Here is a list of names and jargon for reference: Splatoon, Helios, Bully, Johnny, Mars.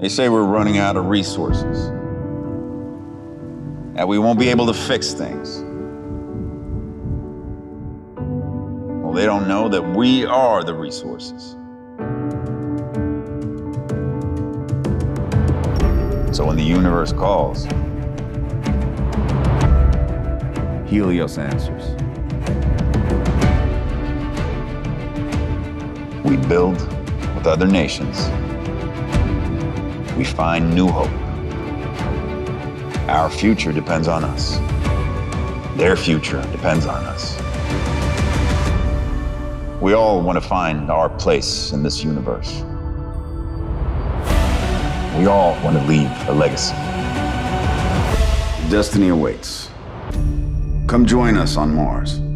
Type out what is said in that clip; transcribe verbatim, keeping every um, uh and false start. They say we're running out of resources, that we won't be able to fix things. Well, they don't know that we are the resources. So when the universe calls, Helios answers. We build with other nations. We find new hope. Our future depends on us. Their future depends on us. We all want to find our place in this universe. We all want to leave a legacy. Destiny awaits. Come join us on Mars.